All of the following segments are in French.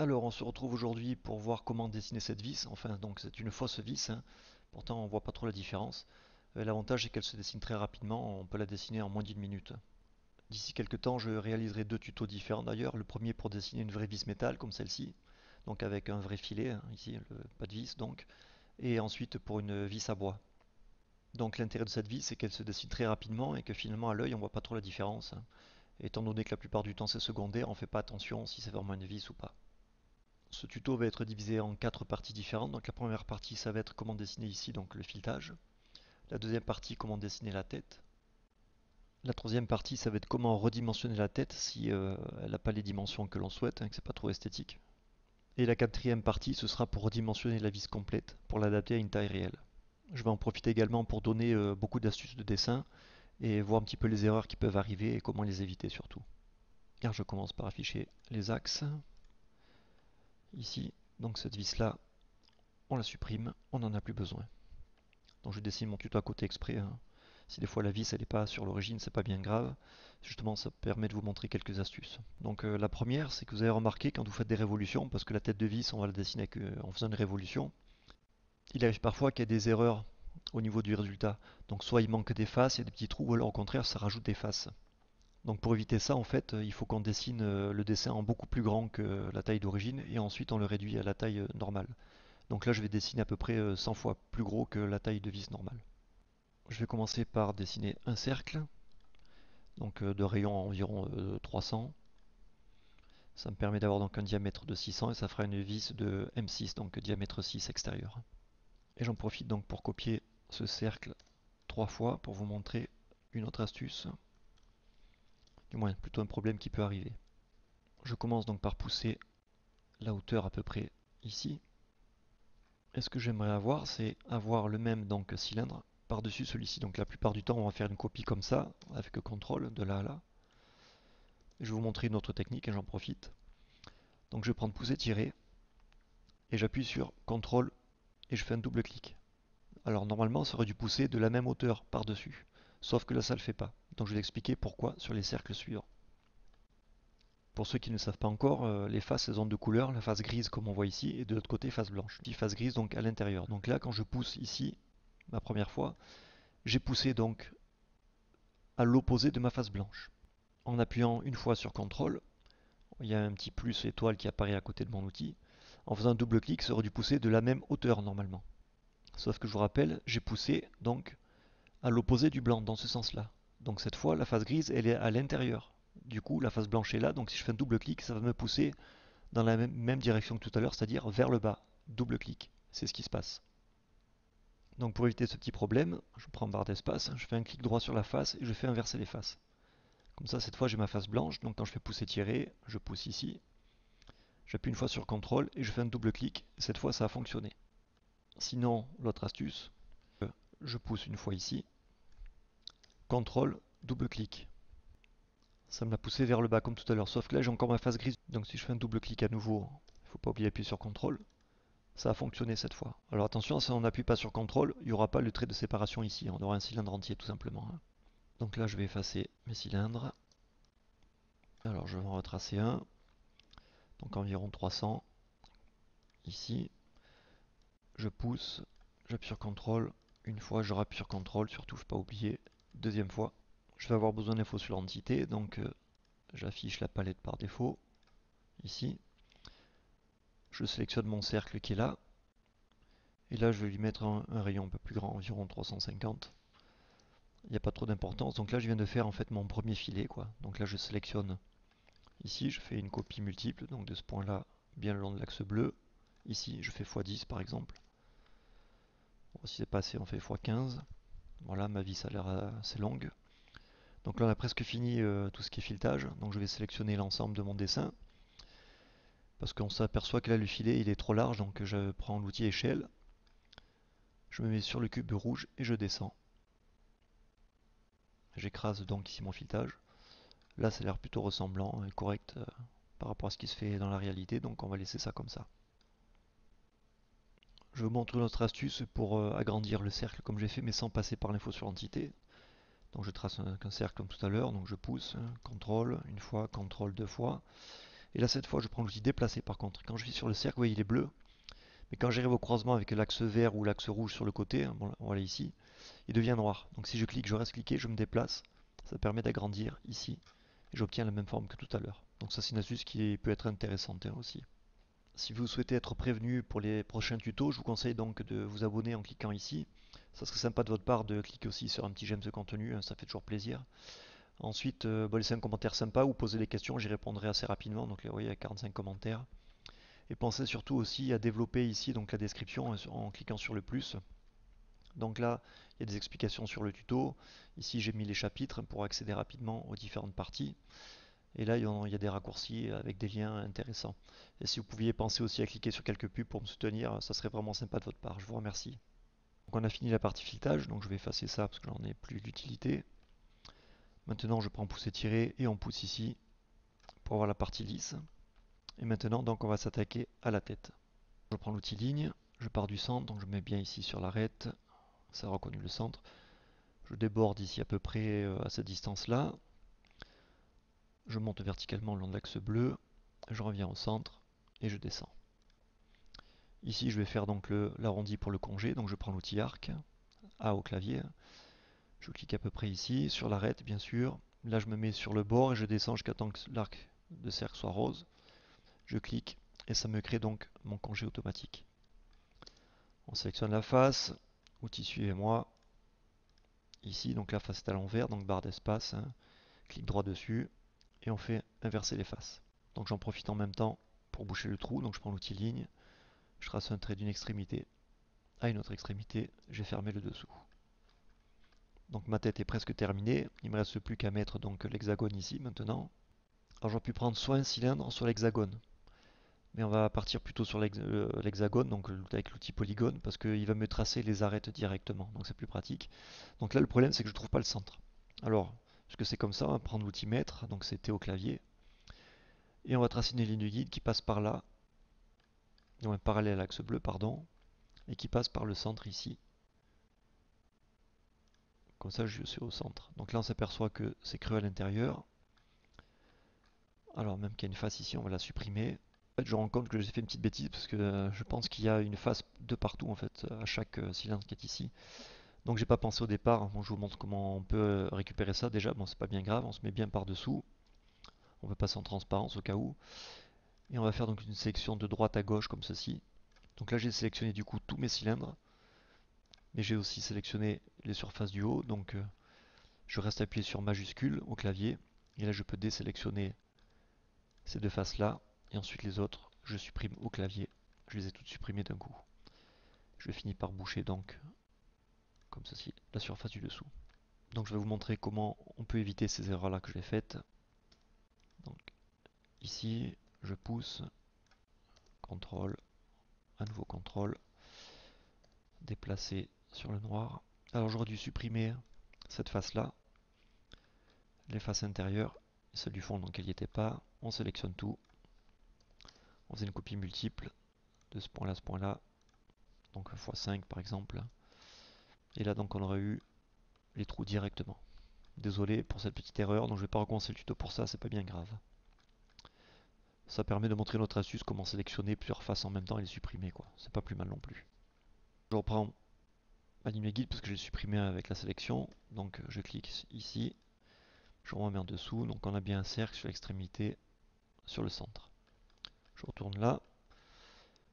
Alors on se retrouve aujourd'hui pour voir comment dessiner cette vis, enfin donc c'est une fausse vis, hein. Pourtant on voit pas trop la différence. L'avantage c'est qu'elle se dessine très rapidement, on peut la dessiner en moins d'une minute. D'ici quelques temps je réaliserai deux tutos différents d'ailleurs, le premier pour dessiner une vraie vis métal comme celle-ci, donc avec un vrai filet, hein, ici pas de vis donc, et ensuite pour une vis à bois. Donc l'intérêt de cette vis c'est qu'elle se dessine très rapidement et que finalement à l'œil on voit pas trop la différence. Hein. Étant donné que la plupart du temps c'est secondaire, on fait pas attention si c'est vraiment une vis ou pas. Ce tuto va être divisé en 4 parties différentes. Donc la première partie, ça va être comment dessiner ici donc le filetage. La deuxième partie, comment dessiner la tête. La troisième partie, ça va être comment redimensionner la tête si elle n'a pas les dimensions que l'on souhaite, hein, que c'est pas trop esthétique. Et la quatrième partie, ce sera pour redimensionner la vis complète, pour l'adapter à une taille réelle. Je vais en profiter également pour donner beaucoup d'astuces de dessin et voir un petit peu les erreurs qui peuvent arriver et comment les éviter surtout. Alors je commence par afficher les axes. Ici, donc cette vis là, on la supprime, on n'en a plus besoin. Donc je dessine mon tuto à côté exprès, hein. Si des fois la vis elle n'est pas sur l'origine, c'est pas bien grave. Justement ça permet de vous montrer quelques astuces. Donc la première, c'est que vous avez remarqué quand vous faites des révolutions, parce que la tête de vis on va la dessiner en faisant une révolution, il arrive parfois qu'il y ait des erreurs au niveau du résultat. Donc soit il manque des faces, il y a des petits trous, ou alors au contraire ça rajoute des faces. Donc pour éviter ça, en fait, il faut qu'on dessine le dessin en beaucoup plus grand que la taille d'origine et ensuite on le réduit à la taille normale. Donc là, je vais dessiner à peu près 100 fois plus gros que la taille de vis normale. Je vais commencer par dessiner un cercle, donc de rayon à environ 300. Ça me permet d'avoir donc un diamètre de 600 et ça fera une vis de M6, donc diamètre 6 extérieur. Et j'en profite donc pour copier ce cercle 3 fois pour vous montrer une autre astuce. Du moins, plutôt un problème qui peut arriver. Je commence donc par pousser la hauteur à peu près ici. Et ce que j'aimerais avoir, c'est avoir le même donc cylindre par-dessus celui-ci. Donc la plupart du temps, on va faire une copie comme ça, avec CTRL, de là à là. Je vais vous montrer une autre technique et j'en profite. Donc je vais prendre pousser, tirer, et j'appuie sur CTRL, et je fais un double clic. Alors normalement, ça aurait dû pousser de la même hauteur par-dessus. Sauf que là, ça ne le fait pas. Donc je vais expliquer pourquoi sur les cercles suivants. Pour ceux qui ne savent pas encore, les faces elles ont deux couleurs, la face grise comme on voit ici, et de l'autre côté face blanche. Ici, face grise donc à l'intérieur. Donc là, quand je pousse ici, ma première fois, j'ai poussé donc à l'opposé de ma face blanche. En appuyant une fois sur CTRL, il y a un petit plus étoile qui apparaît à côté de mon outil. En faisant un double clic, ça aurait dû pousser de la même hauteur normalement. Sauf que je vous rappelle, j'ai poussé donc à l'opposé du blanc, dans ce sens-là. Donc cette fois, la face grise, elle est à l'intérieur. Du coup, la face blanche est là, donc si je fais un double clic, ça va me pousser dans la même direction que tout à l'heure, c'est-à-dire vers le bas. Double clic, c'est ce qui se passe. Donc pour éviter ce petit problème, je prends barre d'espace, je fais un clic droit sur la face et je fais inverser les faces. Comme ça, cette fois, j'ai ma face blanche, donc quand je fais pousser tirer, je pousse ici. J'appuie une fois sur CTRL et je fais un double clic, cette fois, ça a fonctionné. Sinon, l'autre astuce, je pousse une fois ici, CTRL, double clic. Ça me l'a poussé vers le bas comme tout à l'heure, sauf que là j'ai encore ma face grise. Donc si je fais un double clic à nouveau, il ne faut pas oublier d'appuyer sur CTRL, ça a fonctionné cette fois. Alors attention, si on n'appuie pas sur CTRL, il n'y aura pas le trait de séparation ici, on aura un cylindre entier tout simplement. Donc là je vais effacer mes cylindres. Alors je vais en retracer un, donc environ 300, ici. Je pousse, j'appuie sur CTRL. Une fois, je rappuie sur CTRL, surtout, faut pas oublier. Deuxième fois, je vais avoir besoin d'infos sur l'entité, donc j'affiche la palette par défaut, ici. Je sélectionne mon cercle qui est là, et là je vais lui mettre un rayon un peu plus grand, environ 350. Il n'y a pas trop d'importance, donc là je viens de faire en fait mon premier filet, quoi. Donc là je sélectionne, ici je fais une copie multiple, donc de ce point-là, bien le long de l'axe bleu. Ici je fais x10 par exemple. Bon, si c'est pas assez, on fait x15. Voilà, ma vis a l'air assez longue. Donc là on a presque fini tout ce qui est filetage. Donc je vais sélectionner l'ensemble de mon dessin. Parce qu'on s'aperçoit que là le filet il est trop large, donc je prends l'outil échelle. Je me mets sur le cube rouge et je descends. J'écrase donc ici mon filetage. Là ça a l'air plutôt ressemblant et correct par rapport à ce qui se fait dans la réalité, donc on va laisser ça comme ça. Je vous montre une autre astuce pour agrandir le cercle comme j'ai fait, mais sans passer par l'info sur l'entité. Donc je trace un cercle comme tout à l'heure, donc je pousse, CTRL, une fois, CTRL, deux fois. Et là, cette fois, je prends l'outil déplacer par contre. Quand je suis sur le cercle, vous voyez, il est bleu. Mais quand j'arrive au croisement avec l'axe vert ou l'axe rouge sur le côté, bon, on va aller ici, il devient noir. Donc si je clique, je reste cliqué, je me déplace. Ça permet d'agrandir ici. Et j'obtiens la même forme que tout à l'heure. Donc ça, c'est une astuce qui peut être intéressante hein, aussi. Si vous souhaitez être prévenu pour les prochains tutos, je vous conseille donc de vous abonner en cliquant ici. Ça serait sympa de votre part de cliquer aussi sur un petit j'aime ce contenu, hein, ça fait toujours plaisir. Ensuite, laissez un commentaire sympa ou posez des questions, j'y répondrai assez rapidement. Donc là, vous voyez, il y a 45 commentaires. Et pensez surtout aussi à développer ici donc la description en cliquant sur le plus. Donc là, il y a des explications sur le tuto. Ici, j'ai mis les chapitres pour accéder rapidement aux différentes parties. Et là, il y a des raccourcis avec des liens intéressants. Et si vous pouviez penser aussi à cliquer sur quelques pubs pour me soutenir, ça serait vraiment sympa de votre part. Je vous remercie. Donc on a fini la partie filetage, donc je vais effacer ça parce que j'en ai plus d'utilité. Maintenant, je prends pousser-tirer et on pousse ici pour avoir la partie lisse. Et maintenant, donc, on va s'attaquer à la tête. Je prends l'outil ligne, je pars du centre, donc je mets bien ici sur l'arête. Ça a reconnu le centre. Je déborde ici à peu près à cette distance-là. Je monte verticalement le long de l'axe bleu, je reviens au centre et je descends. Ici, je vais faire donc l'arrondi pour le congé, donc je prends l'outil arc, A au clavier. Je clique à peu près ici, sur l'arête bien sûr. Là, je me mets sur le bord et je descends jusqu'à temps que l'arc de cercle soit rose. Je clique et ça me crée donc mon congé automatique. On sélectionne la face, outil suivez-moi. Ici, donc la face est à l'envers, donc barre d'espace. Hein. Clic droit dessus et on fait inverser les faces. Donc j'en profite en même temps pour boucher le trou. Donc je prends l'outil ligne, je trace un trait d'une extrémité à une autre extrémité, j'ai fermé le dessous. Donc ma tête est presque terminée, il me reste plus qu'à mettre donc l'hexagone ici maintenant. Alors j'aurais pu prendre soit un cylindre, soit l'hexagone. Mais on va partir plutôt sur l'hexagone, donc avec l'outil polygone, parce qu'il va me tracer les arêtes directement, donc c'est plus pratique. Donc là le problème c'est que je ne trouve pas le centre. Alors, puisque c'est comme ça, on va prendre l'outil mètre, donc c'est T au clavier. Et on va tracer une ligne de guide qui passe par là, donc parallèle à l'axe bleu, pardon, et qui passe par le centre ici. Comme ça, je suis au centre. Donc là, on s'aperçoit que c'est creux à l'intérieur. Alors, même qu'il y a une face ici, on va la supprimer. En fait, je me rends compte que j'ai fait une petite bêtise parce que je pense qu'il y a une face de partout, en fait, à chaque cylindre qui est ici. Donc, j'ai pas pensé au départ. Bon, je vous montre comment on peut récupérer ça. Déjà, bon, c'est pas bien grave. On se met bien par-dessous. On va passer en transparence au cas où. Et on va faire donc une sélection de droite à gauche comme ceci. Donc là, j'ai sélectionné du coup tous mes cylindres. Mais j'ai aussi sélectionné les surfaces du haut, donc je reste appuyé sur majuscule au clavier. Et là, je peux désélectionner ces deux faces-là. Et ensuite, les autres, je supprime au clavier. Je les ai toutes supprimées d'un coup. Je finis par boucher, donc, comme ceci, la surface du dessous. Donc, je vais vous montrer comment on peut éviter ces erreurs-là que j'ai faites. Donc, ici, je pousse, CTRL, à nouveau CTRL, déplacer sur le noir. Alors j'aurais dû supprimer cette face là, les faces intérieures, celle du fond donc elle n'y était pas. On sélectionne tout, on faisait une copie multiple de ce point là à ce point là, donc x5 par exemple, et là donc on aurait eu les trous directement. Désolé pour cette petite erreur, donc je ne vais pas recommencer le tuto pour ça, c'est pas bien grave. Ça permet de montrer notre astuce, comment sélectionner plusieurs faces en même temps et les supprimer quoi, c'est pas plus mal non plus. Je reprends animer guide parce que j'ai supprimé avec la sélection, donc je clique ici, je remets en dessous, donc on a bien un cercle sur l'extrémité, sur le centre. Je retourne là,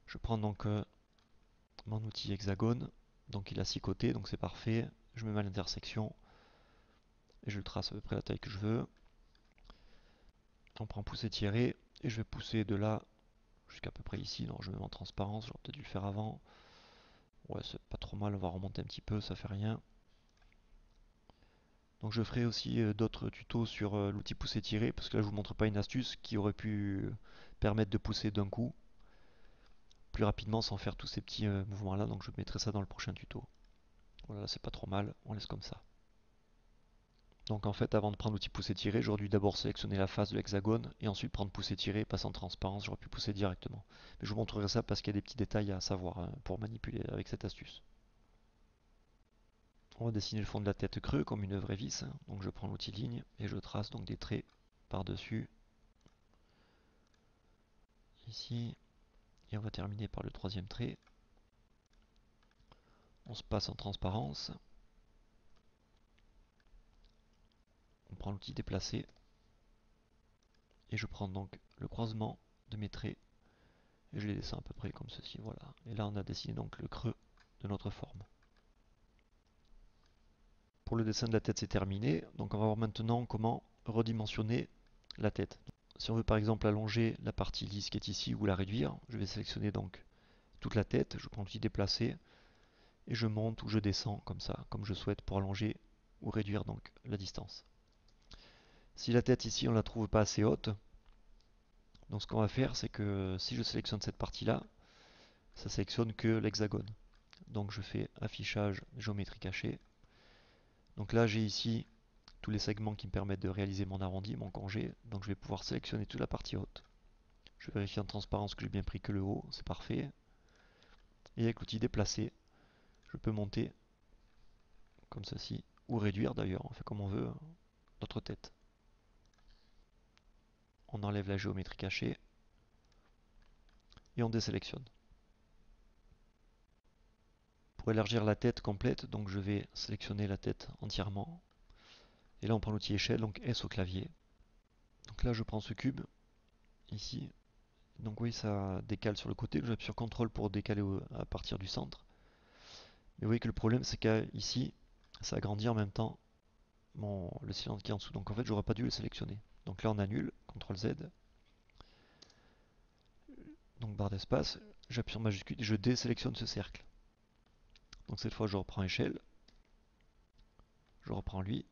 je prends donc mon outil hexagone, donc il a 6 côtés, donc c'est parfait, je me mets à l'intersection, et je le trace à peu près la taille que je veux. On prend pousser tirer, et je vais pousser de là jusqu'à peu près ici, donc je me mets en transparence, j'aurais peut-être dû le faire avant. Ouais, c'est pas trop mal, on va remonter un petit peu, ça fait rien. Donc je ferai aussi d'autres tutos sur l'outil pousser-tirer, parce que là je vous montre pas une astuce qui aurait pu permettre de pousser d'un coup, plus rapidement sans faire tous ces petits mouvements là, donc je mettrai ça dans le prochain tuto. Voilà, c'est pas trop mal, on laisse comme ça. Donc en fait, avant de prendre l'outil pousser-tirer, j'aurais dû d'abord sélectionner la face de l'hexagone, et ensuite prendre pousser-tirer, passer en transparence, j'aurais pu pousser directement. Mais je vous montrerai ça parce qu'il y a des petits détails à savoir hein, pour manipuler avec cette astuce. On va dessiner le fond de la tête creux comme une vraie vis, hein. Donc je prends l'outil ligne, et je trace donc des traits par-dessus. ici, et on va terminer par le troisième trait. On se passe en transparence. On prend l'outil déplacer. Et je prends donc le croisement de mes traits. Et je les dessine à peu près comme ceci. Voilà. Et là on a dessiné donc le creux de notre forme. Pour le dessin de la tête, c'est terminé. Donc on va voir maintenant comment redimensionner la tête. Si on veut par exemple allonger la partie lisse qui est ici ou la réduire, je vais sélectionner donc toute la tête. Je prends l'outil déplacer. Et je monte ou je descends comme ça, comme je souhaite, pour allonger ou réduire donc la distance. Si la tête ici on la trouve pas assez haute, donc ce qu'on va faire c'est que si je sélectionne cette partie là, ça sélectionne que l'hexagone. Donc je fais affichage géométrie cachée. Donc là j'ai ici tous les segments qui me permettent de réaliser mon arrondi, mon congé, donc je vais pouvoir sélectionner toute la partie haute. Je vérifie en transparence que j'ai bien pris que le haut, c'est parfait. Et avec l'outil déplacer, je peux monter comme ceci, ou réduire d'ailleurs, on fait comme on veut, notre tête. On enlève la géométrie cachée et on désélectionne. Pour élargir la tête complète, donc je vais sélectionner la tête entièrement. Et là on prend l'outil échelle, donc S au clavier. Donc là je prends ce cube, ici. Donc oui, ça décale sur le côté, j'appuie sur CTRL pour décaler à partir du centre. Mais vous voyez que le problème c'est qu'ici, ça agrandit en même temps le cylindre qui est en dessous. Donc en fait j'aurais pas dû le sélectionner. Donc là on annule, CTRL Z, donc barre d'espace, j'appuie sur majuscule et je désélectionne ce cercle. Donc cette fois je reprends échelle, je reprends lui,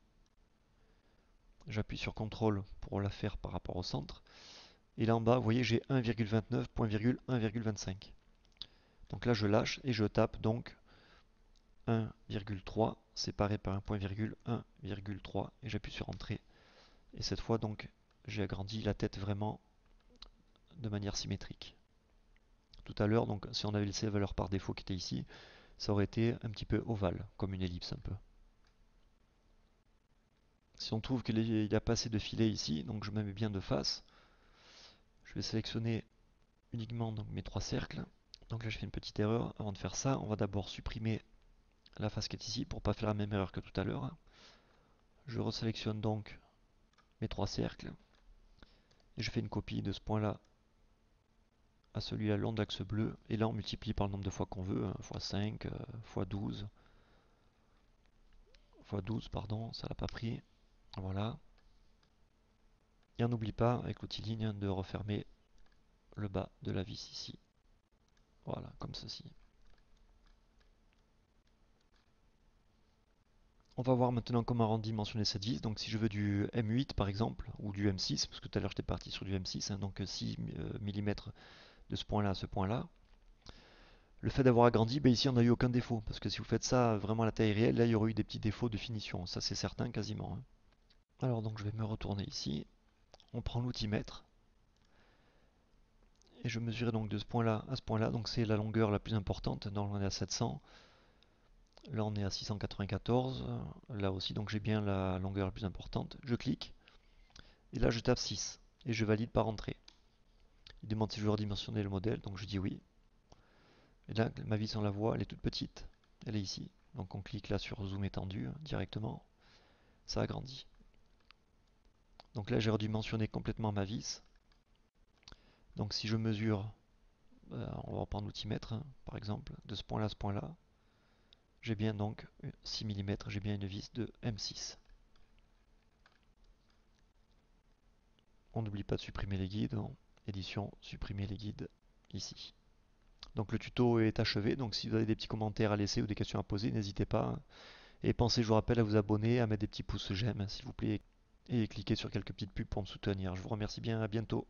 j'appuie sur CTRL pour la faire par rapport au centre, et là en bas vous voyez j'ai 1,29, point virgule 1,25. Donc là je lâche et je tape donc 1,3 séparé par un point virgule 1,3 et j'appuie sur entrée. Et cette fois donc j'ai agrandi la tête vraiment de manière symétrique. Tout à l'heure, donc si on avait laissé la valeur par défaut qui était ici, ça aurait été un petit peu ovale, comme une ellipse un peu. Si on trouve qu'il y a pas assez de filets ici, donc je me mets bien de face. Je vais sélectionner uniquement donc, mes trois cercles. Donc là je fais une petite erreur. Avant de faire ça, on va d'abord supprimer la face qui est ici pour ne pas faire la même erreur que tout à l'heure. Je resélectionne donc mes trois cercles et je fais une copie de ce point là à celui-là, long de l'axe bleu, et là on multiplie par le nombre de fois qu'on veut, x5, x12, x12 pardon, ça l'a pas pris, voilà. Et on n'oublie pas avec l'outil ligne de refermer le bas de la vis ici, voilà, comme ceci. On va voir maintenant comment redimensionner cette vis. Donc si je veux du M8 par exemple, ou du M6, parce que tout à l'heure j'étais parti sur du M6, hein, donc 6 mm de ce point-là à ce point-là. Le fait d'avoir agrandi, ben ici on n'a eu aucun défaut, parce que si vous faites ça vraiment à la taille réelle, là il y aurait eu des petits défauts de finition, ça c'est certain quasiment. Hein. Alors donc je vais me retourner ici, on prend l'outil mètre, et je mesurais donc de ce point-là à ce point-là, donc c'est la longueur la plus importante, donc on est à 700. Là on est à 694, là aussi, donc j'ai bien la longueur la plus importante. Je clique, et là je tape 6, et je valide par entrée. Il demande si je veux redimensionner le modèle, donc je dis oui. Et là, ma vis, on la voit, elle est toute petite, elle est ici. Donc on clique là sur zoom étendu, directement, ça agrandit. Donc là j'ai redimensionné complètement ma vis. Donc si je mesure, on va reprendre l'outil mètre, hein, par exemple, de ce point-là à ce point-là, j'ai bien donc 6 mm, j'ai bien une vis de M6. On n'oublie pas de supprimer les guides, en édition, supprimer les guides ici. Donc le tuto est achevé, donc si vous avez des petits commentaires à laisser ou des questions à poser, n'hésitez pas. Et pensez, je vous rappelle, à vous abonner, à mettre des petits pouces j'aime, s'il vous plaît, et cliquer sur quelques petites pubs pour me soutenir. Je vous remercie bien, à bientôt.